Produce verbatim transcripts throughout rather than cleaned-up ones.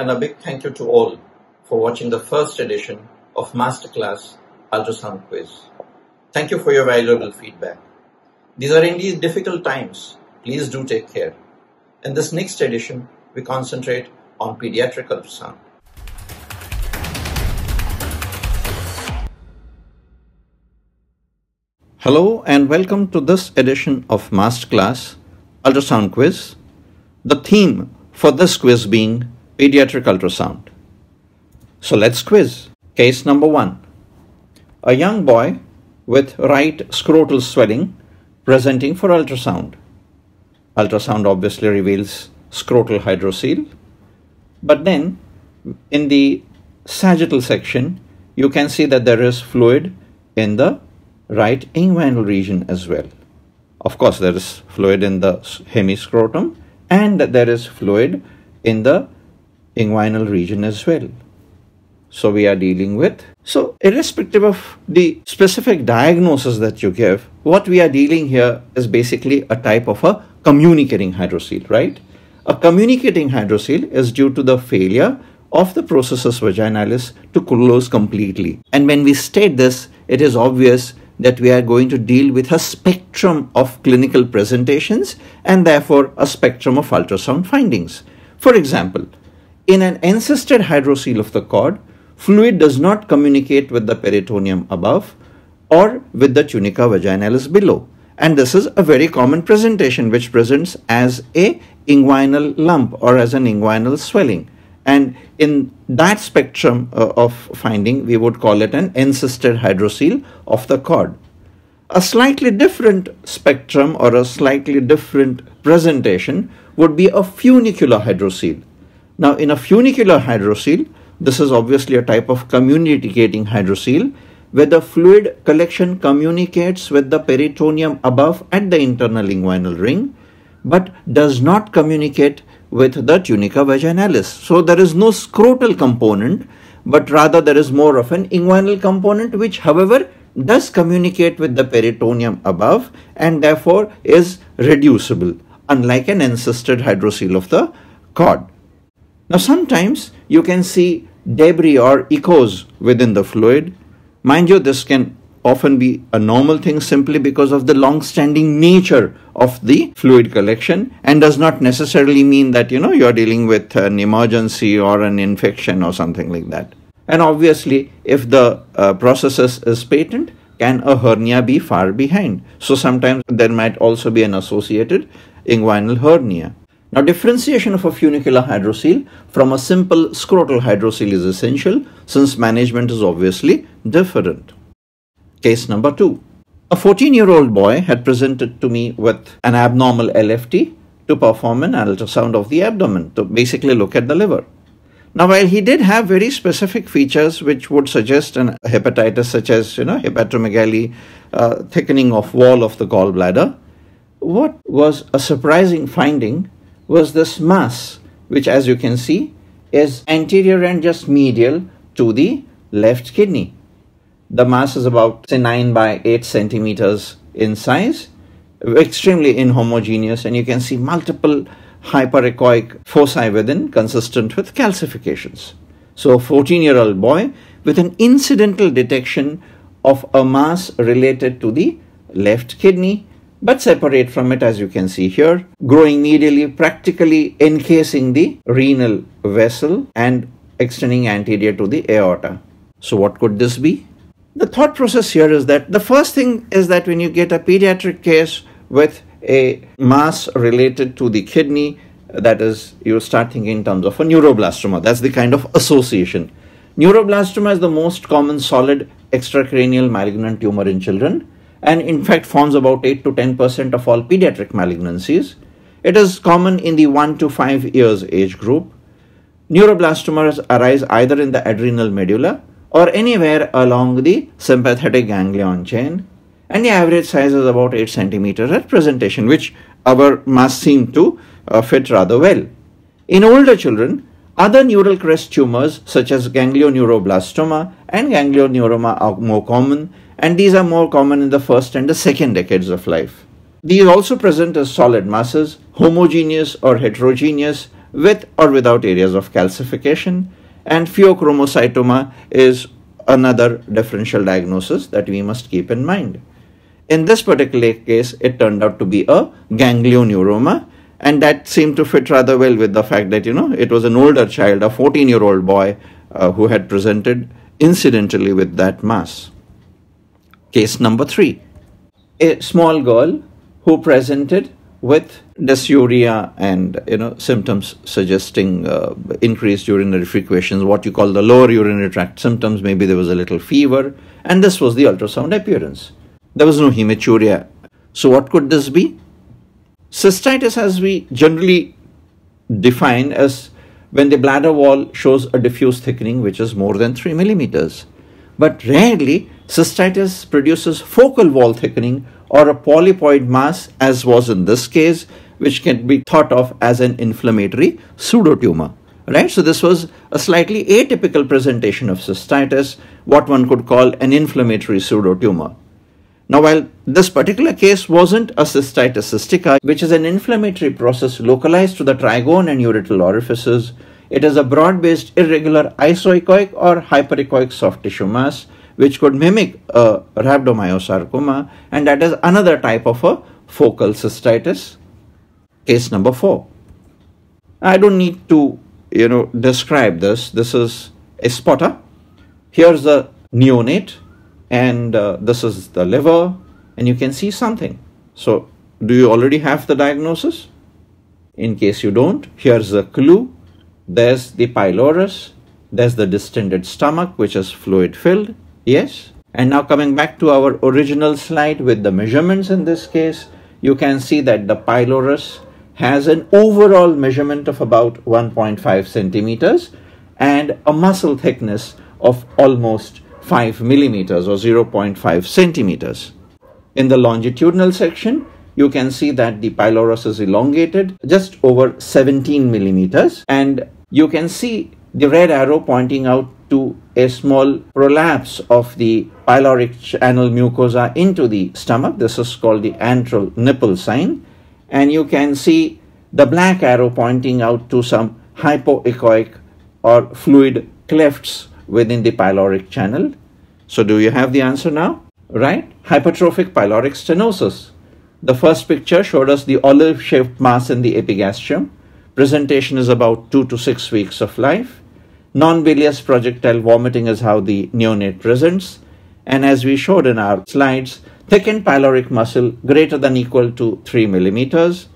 and a big thank you to all for watching the first edition of Masterclass Ultrasound Quiz. Thank you for your valuable feedback. These are indeed difficult times. Please do take care. In this next edition, we concentrate on pediatric ultrasound. Hello and welcome to this edition of Masterclass Ultrasound Quiz. The theme for this quiz being pediatric ultrasound. So let's quiz. Case number one. A young boy with right scrotal swelling presenting for ultrasound. Ultrasound obviously reveals scrotal hydrocele, but then in the sagittal section you can see that there is fluid in the right inguinal region as well. Of course, there is fluid in the hemiscrotum and there is fluid in the inguinal region as well. So we are dealing with, so irrespective of the specific diagnosis that you give, what we are dealing here is basically a type of a communicating hydrocele, right? A communicating hydrocele is due to the failure of the processus vaginalis to close completely. And when we state this, it is obvious that we are going to deal with a spectrum of clinical presentations and therefore a spectrum of ultrasound findings. For example, in an encysted hydrocele of the cord, fluid does not communicate with the peritoneum above or with the tunica vaginalis below. And this is a very common presentation which presents as a inguinal lump or as an inguinal swelling. And in that spectrum uh, of finding, we would call it an encysted hydrocele of the cord. A slightly different spectrum or a slightly different presentation would be a funicular hydrocele. Now, in a funicular hydrocele, this is obviously a type of communicating hydrocele, where the fluid collection communicates with the peritoneum above at the internal inguinal ring, but does not communicate with the tunica vaginalis. So there is no scrotal component, but rather there is more of an inguinal component, which however does communicate with the peritoneum above and therefore is reducible, unlike an encysted hydrocele of the cord. Now sometimes you can see debris or echoes within the fluid. Mind you, this can often be a normal thing simply because of the long-standing nature of the fluid collection and does not necessarily mean that, you know, you're dealing with an emergency or an infection or something like that. And obviously, if the uh, processus is patent, can a hernia be far behind? So sometimes there might also be an associated inguinal hernia. Now, differentiation of a funicular hydrocele from a simple scrotal hydrocele is essential since management is obviously different. Case number two. A fourteen-year-old boy had presented to me with an abnormal L F T to perform an ultrasound of the abdomen to basically look at the liver. Now, while he did have very specific features which would suggest an hepatitis such as, you know, hepatomegaly, uh, thickening of wall of the gallbladder, what was a surprising finding was this mass, which as you can see is anterior and just medial to the left kidney. The mass is about say nine by eight centimeters in size, extremely inhomogeneous, and you can see multiple hyperechoic foci within consistent with calcifications. So a fourteen-year-old boy with an incidental detection of a mass related to the left kidney, but separate from it as you can see here, growing medially, practically encasing the renal vessel and extending anterior to the aorta. So what could this be? The thought process here is that the first thing is that when you get a pediatric case with a mass related to the kidney, that is, you start thinking in terms of a neuroblastoma. That's the kind of association. Neuroblastoma is the most common solid extracranial malignant tumor in children and in fact forms about eight to ten percent of all pediatric malignancies. It is common in the one to five years age group. Neuroblastomas arise either in the adrenal medulla or anywhere along the sympathetic ganglion chain, and the average size is about eight centimeters at presentation, which our mass seem to uh, fit rather well. In older children, other neural crest tumors such as ganglioneuroma and ganglioneuroma are more common, and these are more common in the first and the second decades of life. These also present as solid masses, homogeneous or heterogeneous, with or without areas of calcification. And pheochromocytoma is another differential diagnosis that we must keep in mind. In this particular case, it turned out to be a ganglioneuroma, and that seemed to fit rather well with the fact that, you know, it was an older child, a fourteen year old boy uh, who had presented incidentally with that mass. Case number three, a small girl who presented with dysuria and, you know, symptoms suggesting uh, increased urinary frequencies, what you call the lower urinary tract symptoms. Maybe there was a little fever, and this was the ultrasound appearance. There was no hematuria. So what could this be? Cystitis, as we generally define as when the bladder wall shows a diffuse thickening which is more than three millimeters. But rarely, cystitis produces focal wall thickening or a polypoid mass, as was in this case, which can be thought of as an inflammatory pseudotumor, right? So this was a slightly atypical presentation of cystitis, what one could call an inflammatory pseudotumor. Now, while this particular case wasn't a cystitis cystica, which is an inflammatory process localized to the trigone and ureteral orifices, it is a broad-based irregular isoechoic or hyperechoic soft tissue mass, which could mimic a rhabdomyosarcoma, and that is another type of a focal cystitis. Case number four. I don't need to, you know, describe this. This is a spotter. Here's the neonate, and uh, this is the liver, and you can see something. So, do you already have the diagnosis? In case you don't, here's a clue. There's the pylorus, there's the distended stomach, which is fluid filled. Yes. And now coming back to our original slide with the measurements in this case, you can see that the pylorus has an overall measurement of about one point five centimeters and a muscle thickness of almost five millimeters or zero point five centimeters. In the longitudinal section, you can see that the pylorus is elongated just over seventeen millimeters, and you can see the red arrow pointing out to a small prolapse of the pyloric channel mucosa into the stomach. This is called the antral nipple sign. And you can see the black arrow pointing out to some hypoechoic or fluid clefts within the pyloric channel. So do you have the answer now? Right? Hypertrophic pyloric stenosis. The first picture showed us the olive-shaped mass in the epigastrium. Presentation is about two to six weeks of life. Non-bilious projectile vomiting is how the neonate presents. And as we showed in our slides, thickened pyloric muscle greater than equal to three millimeters,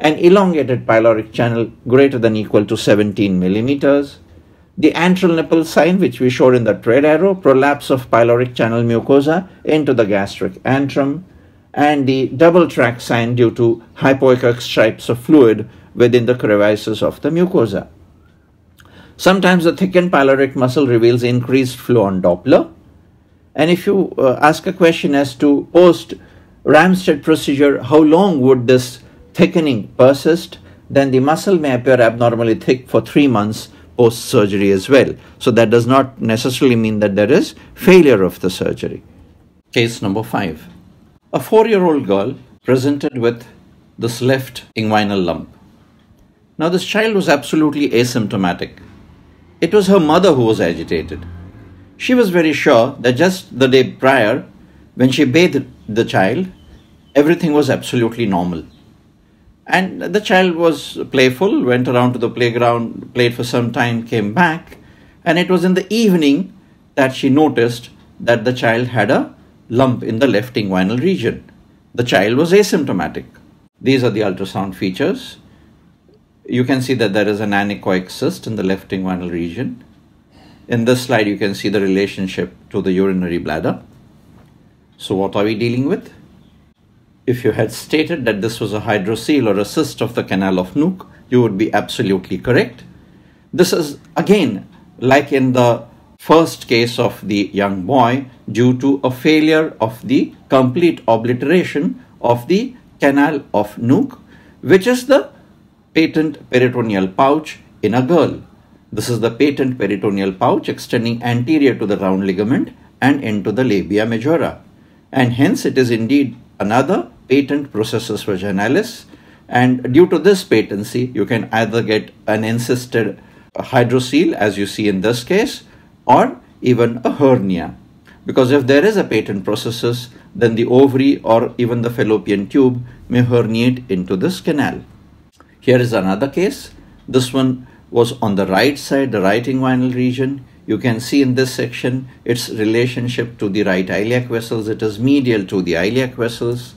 an elongated pyloric channel greater than equal to seventeen millimeters. The antral nipple sign, which we showed in the red arrow, prolapse of pyloric channel mucosa into the gastric antrum, and the double track sign due to hypoechoic stripes of fluid within the crevices of the mucosa. Sometimes the thickened pyloric muscle reveals increased flow on Doppler. And if you uh, ask a question as to post Ramstedt procedure, how long would this thickening persist, then the muscle may appear abnormally thick for three months post surgery as well. So that does not necessarily mean that there is failure of the surgery. Case number five. A four year old girl presented with this left inguinal lump. Now, this child was absolutely asymptomatic. It was her mother who was agitated. She was very sure that just the day prior, when she bathed the child, everything was absolutely normal. And the child was playful, went around to the playground, played for some time, came back, and it was in the evening that she noticed that the child had a lump in the left inguinal region. The child was asymptomatic. These are the ultrasound features. You can see that there is an anechoic cyst in the left inguinal region. In this slide, you can see the relationship to the urinary bladder. So what are we dealing with? If you had stated that this was a hydrocele or a cyst of the canal of Nuck, you would be absolutely correct. This is again, like in the first case of the young boy, due to a failure of the complete obliteration of the canal of Nuck, which is the patent peritoneal pouch in a girl. This is the patent peritoneal pouch extending anterior to the round ligament and into the labia majora. And hence it is indeed another patent processus vaginalis, And due to this patency, you can either get an encysted hydrocele, as you see in this case, or even a hernia. Because if there is a patent processus, then the ovary or even the fallopian tube may herniate into this canal. Here is another case. This one was on the right side, the right inguinal region. You can see in this section its relationship to the right iliac vessels. It is medial to the iliac vessels.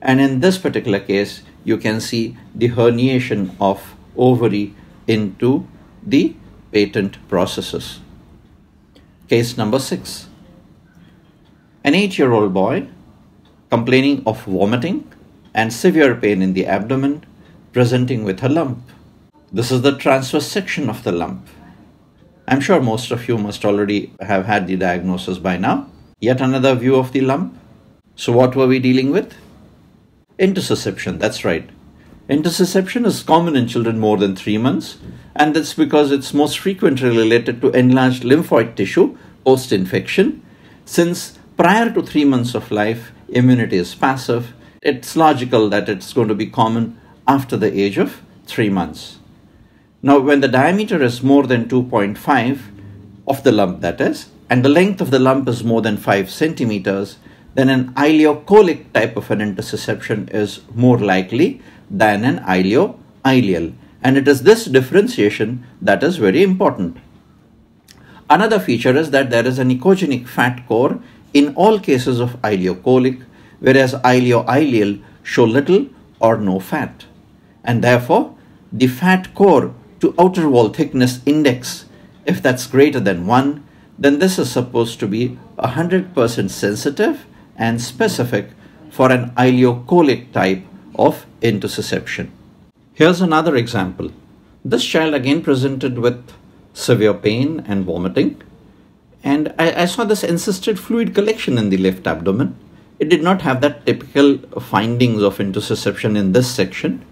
And in this particular case, you can see the herniation of ovary into the patent processus. Case number six. An eight-year-old boy complaining of vomiting and severe pain in the abdomen, presenting with a lump. This is the transverse section of the lump. I'm sure most of you must already have had the diagnosis by now. Yet another view of the lump. So what were we dealing with? Intussusception, that's right. Intussusception is common in children more than three months, and that's because it's most frequently related to enlarged lymphoid tissue post-infection. Since prior to three months of life, immunity is passive, it's logical that it's going to be common after the age of three months. Now, when the diameter is more than two point five of the lump, that is, and the length of the lump is more than five centimeters, then an ileocolic type of an intussusception is more likely than an ileo ileal. And it is this differentiation that is very important. Another feature is that there is an echogenic fat core in all cases of ileocolic, whereas ileo ileal show little or no fat. And therefore, the fat core to outer wall thickness index, if that's greater than one, then this is supposed to be one hundred percent sensitive and specific for an ileocolic type of intussusception. Here's another example. This child again presented with severe pain and vomiting, and I, I saw this encysted fluid collection in the left abdomen. It did not have that typical findings of intussusception in this section,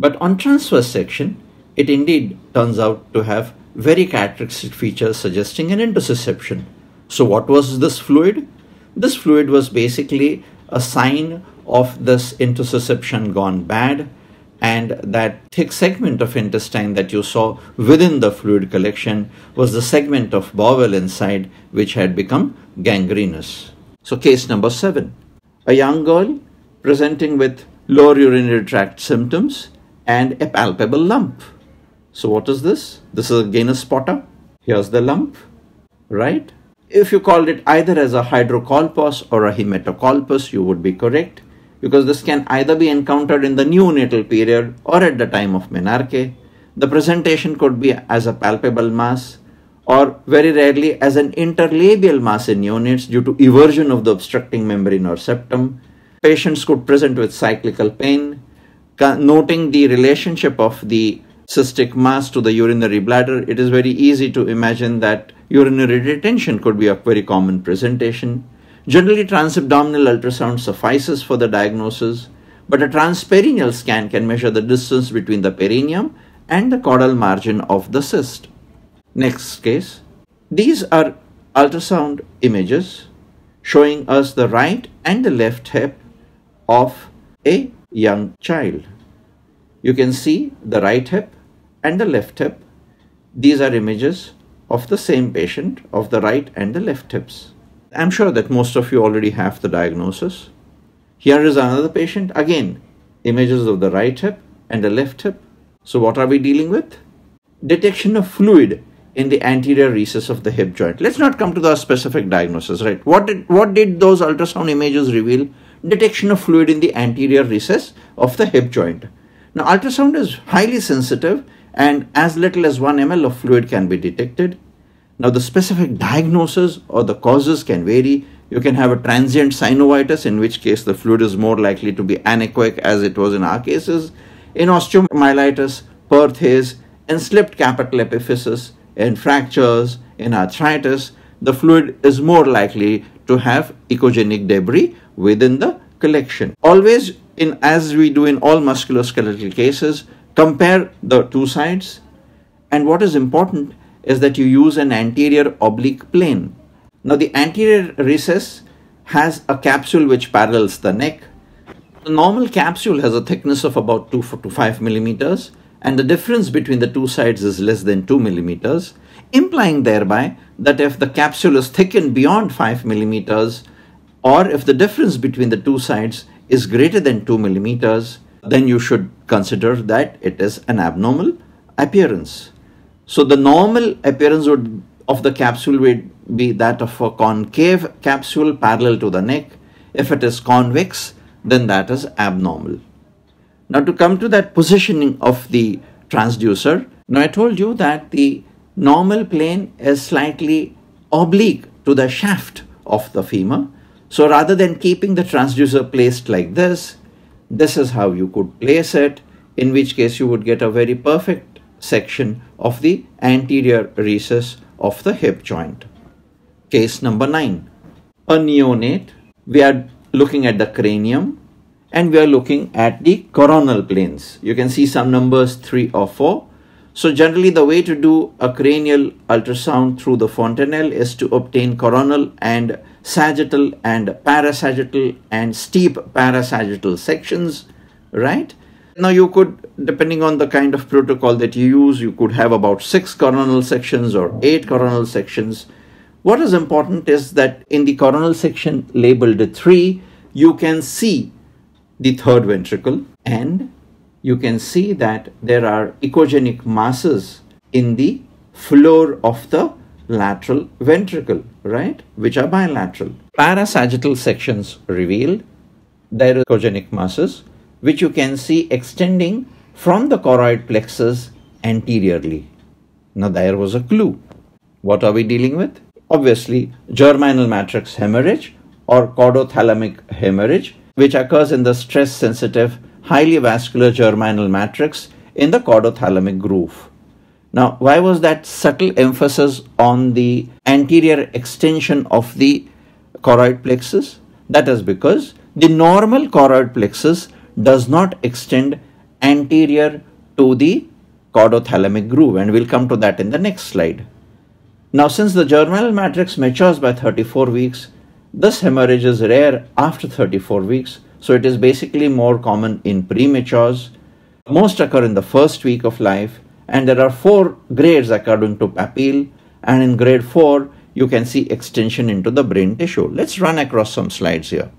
but on transverse section, it indeed turns out to have very characteristic features suggesting an intussusception. So what was this fluid? This fluid was basically a sign of this intussusception gone bad, and that thick segment of intestine that you saw within the fluid collection was the segment of bowel inside which had become gangrenous. So case number seven, a young girl presenting with lower urinary tract symptoms and a palpable lump. So what is this? This is again a spotter. Here's the lump, right? If you called it either as a hydrocolpos or a hematocolpus, you would be correct, because this can either be encountered in the neonatal period or at the time of menarche. The presentation could be as a palpable mass or very rarely as an interlabial mass in neonates due to eversion of the obstructing membrane or septum. Patients could present with cyclical pain, noting the relationship of the cystic mass to the urinary bladder. It is very easy to imagine that urinary retention could be a very common presentation. Generally, transabdominal ultrasound suffices for the diagnosis, but a transperineal scan can measure the distance between the perineum and the caudal margin of the cyst. Next case. These are ultrasound images showing us the right and the left hip of a young child. You can see the right hip and the left hip. These are images of the same patient of the right and the left hips. I'm sure that most of you already have the diagnosis. Here is another patient, again, images of the right hip and the left hip. So what are we dealing with? Detection of fluid in the anterior recess of the hip joint. Let's not come to the specific diagnosis, right? What did, what did those ultrasound images reveal? Detection of fluid in the anterior recess of the hip joint. Now, ultrasound is highly sensitive, and as little as one milliliter of fluid can be detected. Now, the specific diagnosis or the causes can vary. You can have a transient synovitis, in which case the fluid is more likely to be anechoic, as it was in our cases, in osteomyelitis, perthes, in slipped capital epiphysis, in fractures, in arthritis. The fluid is more likely to have echogenic debris within the collection. Always, in as we do in all musculoskeletal cases, compare the two sides, and what is important is that you use an anterior oblique plane. Now, the anterior recess has a capsule which parallels the neck. The normal capsule has a thickness of about two to five millimeters, and the difference between the two sides is less than two millimeters, implying thereby that if the capsule is thickened beyond five millimeters, or if the difference between the two sides is greater than two millimeters, then you should consider that it is an abnormal appearance. So the normal appearance would, of the capsule would be that of a concave capsule parallel to the neck. If it is convex, then that is abnormal. Now, to come to that positioning of the transducer, now I told you that the normal plane is slightly oblique to the shaft of the femur. So rather than keeping the transducer placed like this, this is how you could place it, in which case you would get a very perfect section of the anterior recess of the hip joint. Case number nine, a neonate. We are looking at the cranium and we are looking at the coronal planes. You can see some numbers three or four. So generally the way to do a cranial ultrasound through the fontanelle is to obtain coronal and sagittal and parasagittal and steep parasagittal sections, right? Now you could, depending on the kind of protocol that you use, you could have about six coronal sections or eight coronal sections. What is important is that in the coronal section labeled three, you can see the third ventricle and you can see that there are echogenic masses in the floor of the lateral ventricle, right, which are bilateral. Parasagittal sections revealed, there are echogenic masses, which you can see extending from the choroid plexus anteriorly. Now there was a clue. What are we dealing with? Obviously, germinal matrix hemorrhage or caudothalamic hemorrhage, which occurs in the stress-sensitive highly vascular germinal matrix in the caudothalamic groove. Now, why was that subtle emphasis on the anterior extension of the choroid plexus? That is because the normal choroid plexus does not extend anterior to the caudothalamic groove, and we'll come to that in the next slide. Now, since the germinal matrix matures by thirty-four weeks, this hemorrhage is rare after thirty-four weeks. So it is basically more common in prematures. Most occur in the first week of life, and there are four grades according to Papille, and in grade four you can see extension into the brain tissue. Let's run across some slides here.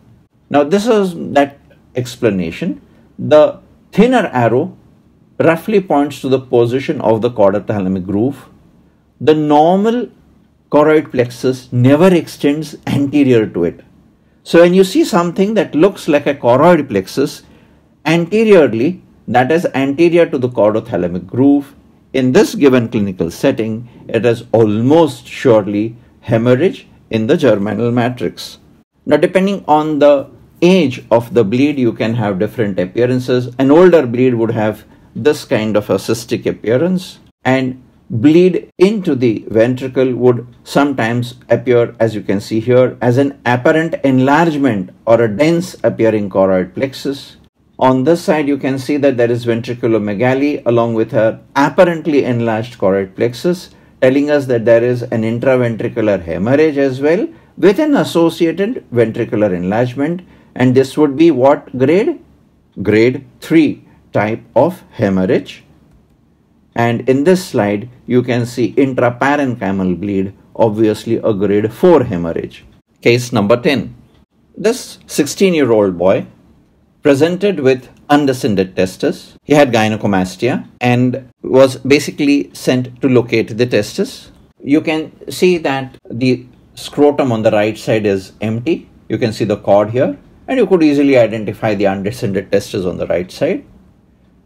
Now this is that explanation. The thinner arrow roughly points to the position of the caudothalamic groove. The normal choroid plexus never extends anterior to it. So when you see something that looks like a choroid plexus anteriorly, that is anterior to the caudothalamic groove, in this given clinical setting, it is almost surely hemorrhage in the germinal matrix. Now, depending on the age of the bleed, you can have different appearances. An older bleed would have this kind of a cystic appearance, and bleed into the ventricle would sometimes appear, as you can see here, as an apparent enlargement or a dense appearing choroid plexus. On this side, you can see that there is ventriculomegaly along with an apparently enlarged choroid plexus, telling us that there is an intraventricular hemorrhage as well with an associated ventricular enlargement, and this would be what grade? Grade three type of hemorrhage. And in this slide, you can see intraparenchymal bleed, obviously a grade four hemorrhage. Case number ten. This sixteen-year-old boy presented with undescended testes. He had gynecomastia and was basically sent to locate the testes. You can see that the scrotum on the right side is empty. You can see the cord here, and you could easily identify the undescended testes on the right side.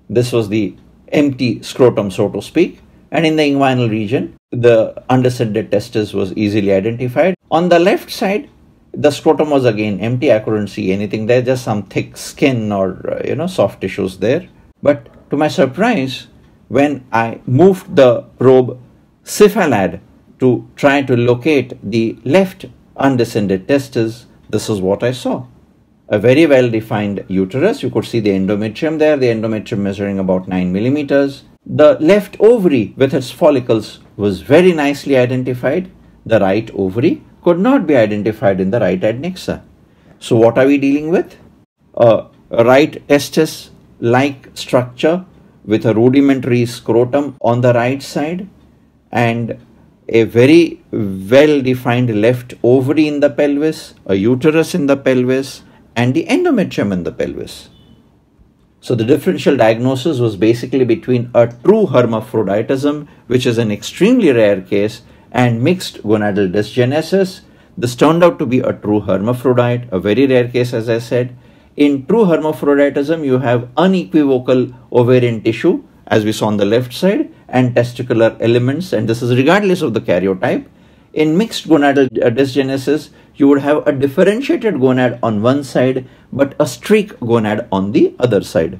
This was the empty scrotum, so to speak, and in the inguinal region the undescended testes was easily identified. On the left side the scrotum was again empty. I couldn't see anything there, just some thick skin or uh, you know soft tissues there. But to my surprise, when I moved the probe cephalad to try to locate the left undescended testes, this is what I saw. A very well-defined uterus. You could see the endometrium there, the endometrium measuring about nine millimeters. The left ovary with its follicles was very nicely identified. The right ovary could not be identified in the right adnexa. So what are we dealing with? A a right testis-like structure with a rudimentary scrotum on the right side and a very well-defined left ovary in the pelvis, a uterus in the pelvis, and the endometrium in the pelvis. So the differential diagnosis was basically between a true hermaphroditism, which is an extremely rare case, and mixed gonadal dysgenesis. This turned out to be a true hermaphrodite, a very rare case, as I said. In true hermaphroditism, you have unequivocal ovarian tissue, as we saw on the left side, and testicular elements, and this is regardless of the karyotype. In mixed gonadal dysgenesis, you would have a differentiated gonad on one side, but a streak gonad on the other side.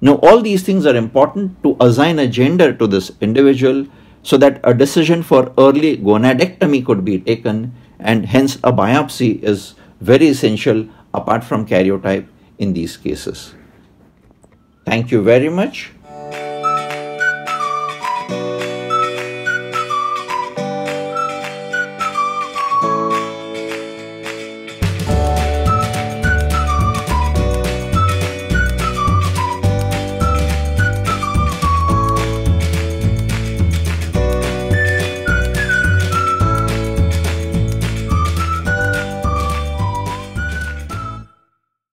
Now, all these things are important to assign a gender to this individual so that a decision for early gonadectomy could be taken, and hence a biopsy is very essential apart from karyotype in these cases. Thank you very much.